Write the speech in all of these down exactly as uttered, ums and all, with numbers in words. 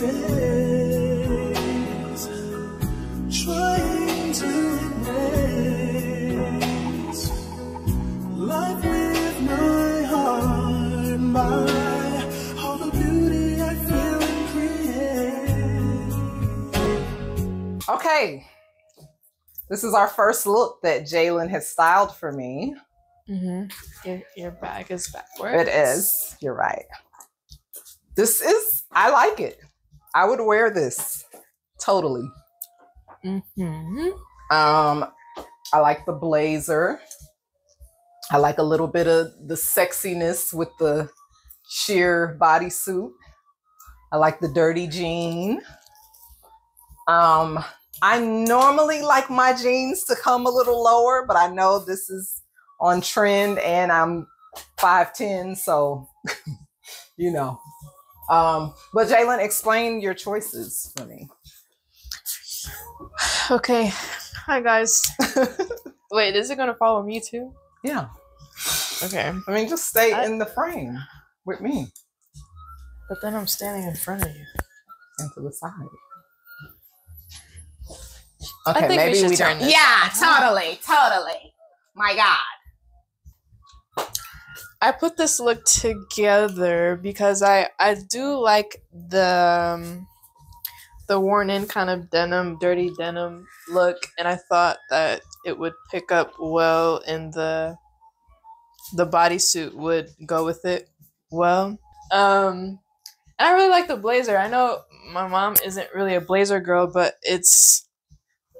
days, trying to embrace life with my heart, my all the beauty I feel and create. Okay, this is our first look that Jaylen has styled for me. Mm-hmm. Your, your bag is backwards. It is. You're right. This is, I like it. I would wear this totally. Mm-hmm. Um, I like the blazer. I like a little bit of the sexiness with the sheer bodysuit. I like the dirty jean. Um, I normally like my jeans to come a little lower, but I know this is on trend and I'm five ten, so you know. Um, but Jaylen, explain your choices for me. Okay. Hi guys. Wait, is it gonna follow me too? Yeah. Okay. I mean, just stay I... in the frame with me. But then I'm standing in front of you. And to the side. Okay, I think maybe we, should we turn don't. This yeah, side. totally, totally. My God. I put this look together because I, I do like the um, the worn-in kind of denim, dirty denim look, and I thought that it would pick up well and the the bodysuit would go with it well. Um, and I really like the blazer. I know my mom isn't really a blazer girl, but it's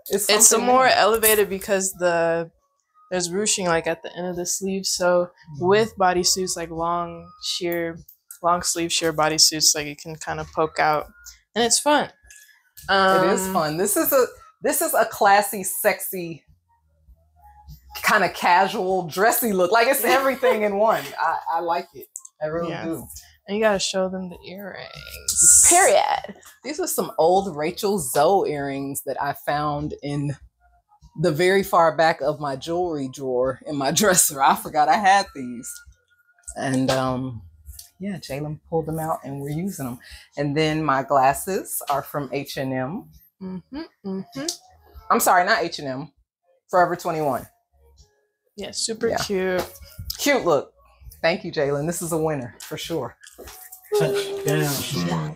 it's, it's a more elevated because the there's ruching like at the end of the sleeve. So with bodysuits, like long sheer, long sleeve sheer bodysuits, like you can kind of poke out, and it's fun. Um, it is fun. This is a this is a classy, sexy, kind of casual, dressy look. Like it's everything in one. I, I like it. I really yeah. do. And you gotta show them the earrings. Period. These are some old Rachel Zoe earrings that I found in the very far back of my jewelry drawer in my dresser. I forgot I had these. And um, yeah, Jaylen pulled them out and we're using them. And then my glasses are from H and M. Mm-hmm, mm-hmm. I'm sorry, not H and M, Forever twenty-one. Yeah, super yeah. cute. Cute look. Thank you, Jaylen. This is a winner for sure. Touchdown.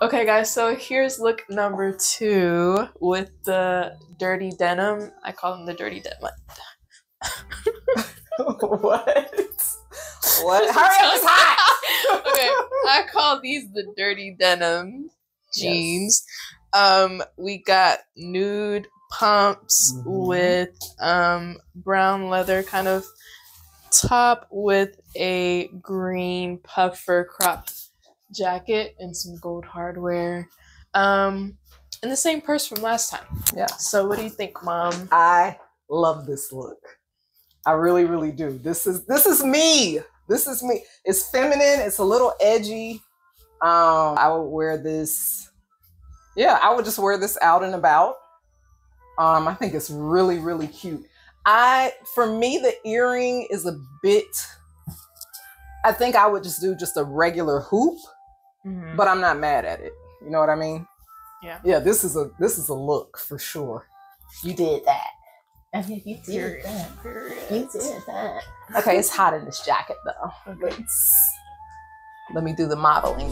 Okay guys, so here's look number two with the dirty denim. I call them the dirty denim. What? What? Hurry up, it's hot! Okay, I call these the dirty denim jeans. Yes. Um, we got nude pumps mm-hmm. with um, brown leather kind of top with a green puffer crop jacket and some gold hardware, um and the same purse from last time. Yeah, so what do you think, Mom? I love this look. I really really do. This is this is me this is me. It's feminine, it's a little edgy. um I would wear this. Yeah, I would just wear this out and about. um I think it's really really cute. I for me the earring is a bit, I think I would just do just a regular hoop. Mm-hmm. But I'm not mad at it. You know what I mean? Yeah. Yeah. This is a this is a look for sure. You did that. I mean, you did Period. that. Period. You did that. Okay, it's hot in this jacket though. Okay. Let's, let me do the modeling.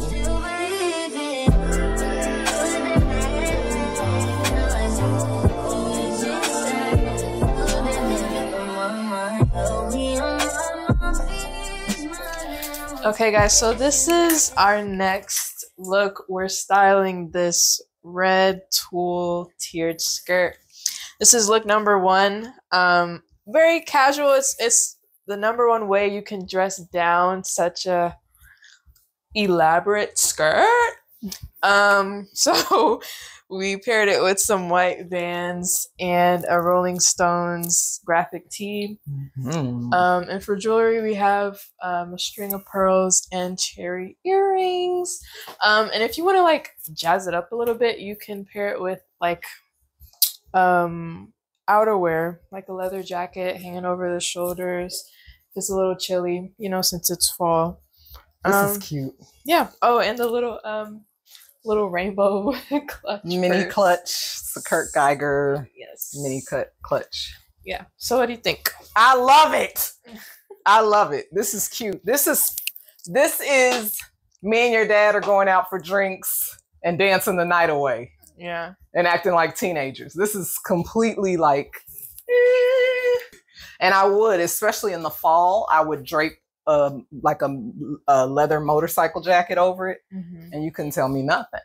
Okay guys, so this is our next look. We're styling this red tulle tiered skirt. This is look number one. Um, very casual. It's it's the number one way you can dress down such a elaborate skirt, Um, so we paired it with some white Vans and a Rolling Stones graphic tee. Mm-hmm. Um, and for jewelry, we have um, a string of pearls and cherry earrings. Um, and if you want to like jazz it up a little bit, you can pair it with like um, outerwear, like a leather jacket hanging over the shoulders. It's a little chilly, you know, since it's fall. This um, is cute. Yeah. Oh, and the little um little rainbow clutch. Mini purse. Clutch. The Kurt Geiger. Yes. Mini cut clutch. Yeah. So what do you think? I love it. I love it. This is cute. This is this is me and your dad are going out for drinks and dancing the night away. Yeah. And acting like teenagers. This is completely like eh. And I would, especially in the fall, I would drape Um, like a, a leather motorcycle jacket over it, mm-hmm. and you couldn't tell me nothing.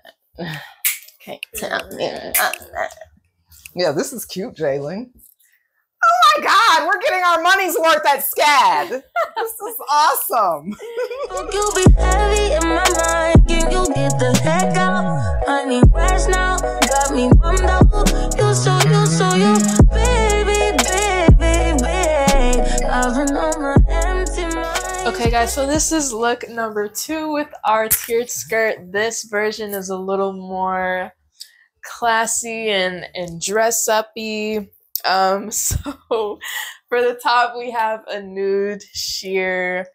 Can't tell me nothing. Yeah, this is cute, Jaylen. Oh my God, we're getting our money's worth at SCAD. This is awesome. You'll be heavy in my mind. Can you get the heck out? I need rest now. Got me bummed out. You so you so you, baby, baby, baby. I remember. Okay guys, so this is look number two with our tiered skirt. This version is a little more classy and, and dress up-y. Um, so for the top, we have a nude sheer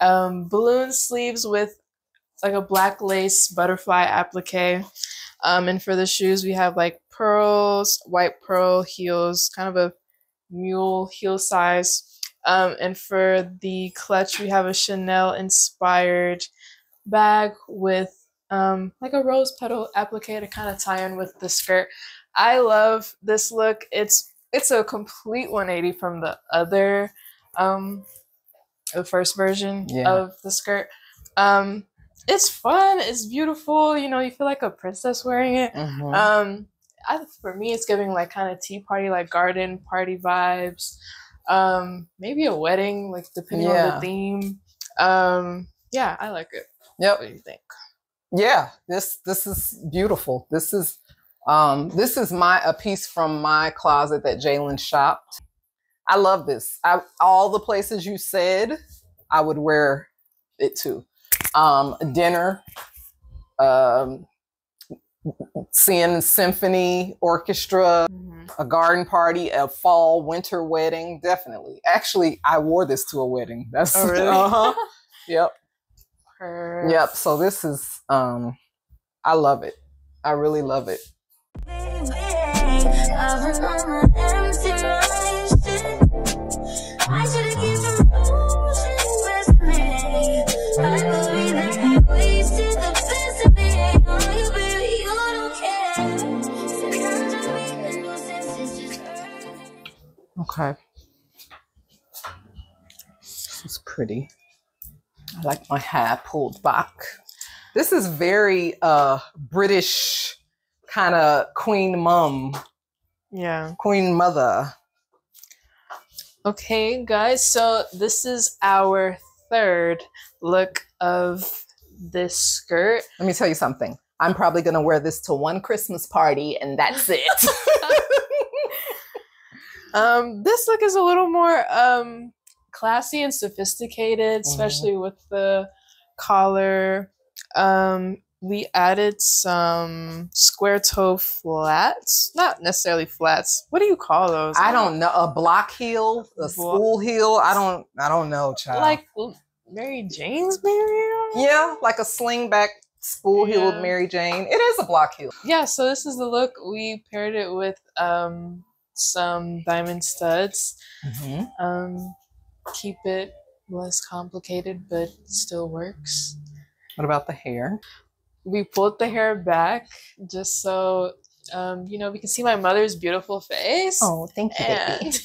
um, balloon sleeves with like a black lace butterfly applique. Um, and for the shoes, we have like pearls, white pearl heels, kind of a mule heel size. Um, and for the clutch, we have a Chanel inspired bag with um, like a rose petal applique to kind of tie in with the skirt. I love this look. It's it's a complete one eighty from the other, um, the first version yeah. of the skirt. Um, it's fun. It's beautiful. You know, you feel like a princess wearing it. Mm-hmm. um, I, for me, it's giving like kind of tea party, like garden party vibes. Um, maybe a wedding, like depending yeah. on the theme. Um, yeah, I like it. Yep. What do you think? Yeah, this this is beautiful. This is um, this is my a piece from my closet that Jaylen shopped. I love this. I, all the places you said, I would wear it to. Um, dinner, um, seeing symphony, orchestra, mm-hmm. a garden party, a fall, winter wedding. Definitely. Actually, I wore this to a wedding. That's oh, really? Uh-huh. Yep. Perfect. Yep. So this is, um, I love it. I really love it. Okay. This is pretty. I like my hair pulled back. This is very uh British kind of queen mum. Yeah. Queen mother. Okay, guys. So this is our third look of this skirt. Let me tell you something. I'm probably going to wear this to one Christmas party and that's it. Um, this look is a little more um, classy and sophisticated, especially mm-hmm. with the collar. Um, we added some square toe flats. Not necessarily flats. What do you call those? I, I don't, don't know. A block heel, a school heel. I don't. I don't know, child. Like Mary Jane's maybe. Yeah, like a sling back spool heel with yeah. Mary Jane. It is a block heel. Yeah. So this is the look. We paired it with. Um, some diamond studs, mm-hmm. um, keep it less complicated, but still works. What about the hair? We pulled the hair back just so, um, you know, we can see my mother's beautiful face. Oh, thank you, baby. And,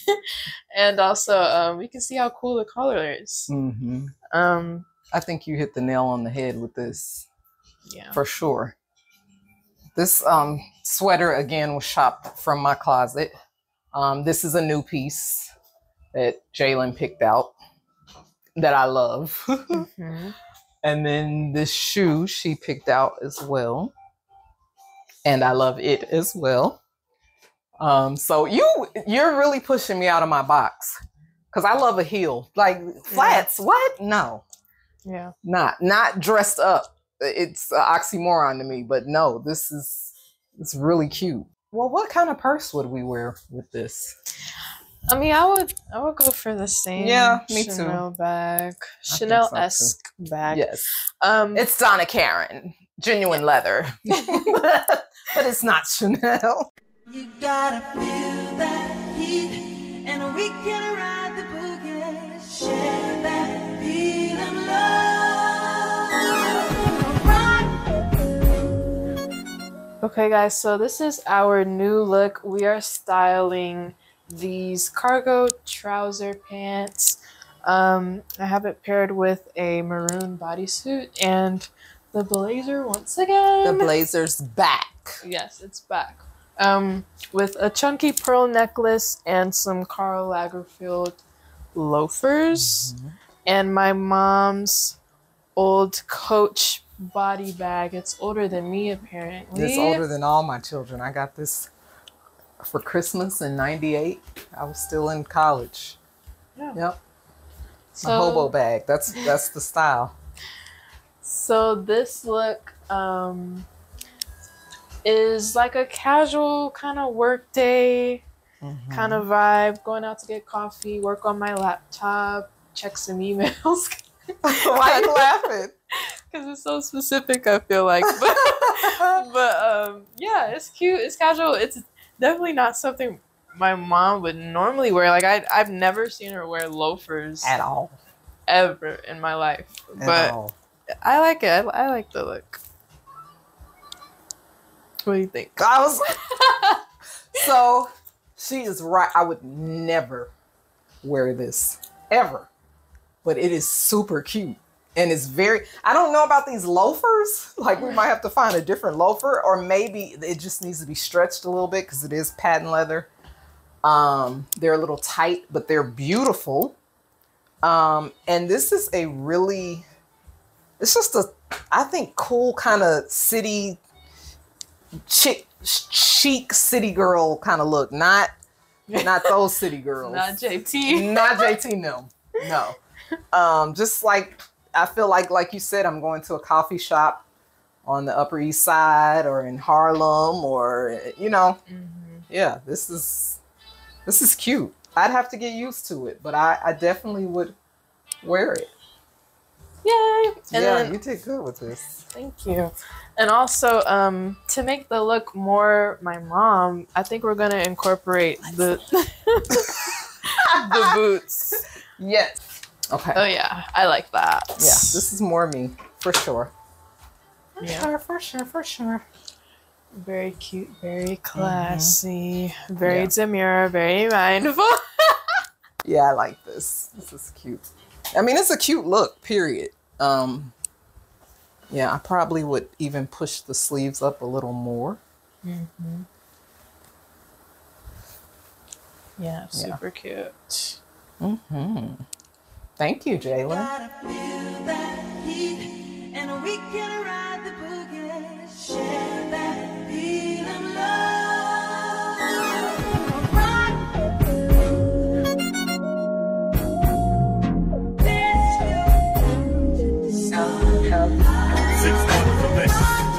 and also, um, we can see how cool the color is. Mm-hmm. Um, I think you hit the nail on the head with this. Yeah, for sure. This, um, sweater again was shopped from my closet. Um, this is a new piece that Jaylen picked out that I love. Mm-hmm. And then this shoe she picked out as well. And I love it as well. Um, so you, you're really pushing me out of my box, because I love a heel. Like flats, yeah. What? No. Yeah. Not, not dressed up. It's an oxymoron to me, but no, this is, it's really cute. Well, what kind of purse would we wear with this? I mean, I would, I would go for the same. Yeah, me Chanel too. Chanel bag, Chanel-esque so bag. Yes. Um, it's Donna Karan, genuine leather, but it's not Chanel. You gotta feel that heat, and we can ride the boogie, share that beat of love. Okay, guys, so this is our new look. We are styling these cargo trouser pants. Um, I have it paired with a maroon bodysuit and the blazer once again. The blazer's back. Yes, it's back. Um, with a chunky pearl necklace and some Karl Lagerfeld loafers. Mm-hmm. And my mom's old Coach body bag. It's older than me, apparently. It's older than all my children. I got this for Christmas in ninety-eight. I was still in college. Yeah. Yep. So, my hobo bag. That's that's the style. So this look um, is like a casual kind of work day mm-hmm. kind of vibe. Going out to get coffee, work on my laptop, check some emails. Why are you laughing? Because it's so specific, I feel like. But, but um, yeah, it's cute. It's casual. It's definitely not something my mom would normally wear. Like I, I've never seen her wear loafers at all, ever in my life. At but all. I like it. I, I like the look. What do you think? I was so she is right. I would never wear this ever, but it is super cute and it's very. I don't know about these loafers. Like we might have to find a different loafer, or maybe it just needs to be stretched a little bit because it is patent leather. Um, they're a little tight, but they're beautiful. Um, and this is a really. It's just a, I think, cool kind of city chick, chic city girl kind of look. Not, not those city girls. Not J T. Not J T. No, no. Um, just like I feel like, like you said, I'm going to a coffee shop on the Upper East Side or in Harlem, or you know, mm-hmm. yeah. This is, this is cute. I'd have to get used to it, but I, I definitely would wear it. Yay! And yeah, then, you did good with this. Thank you. And also, um, to make the look more my mom, I think we're gonna incorporate the the boots. Yes. Okay. Oh yeah, I like that. Yeah, this is more me for sure. For yeah. sure, for sure, for sure. Very cute, very classy, mm-hmm. very yeah. demure, very mindful. Yeah, I like this. This is cute. I mean, it's a cute look, period. Um, yeah, I probably would even push the sleeves up a little more. Mm-hmm. Yeah, super yeah. cute. Mm-hmm. Thank you, Jaylen. Six dollars a day.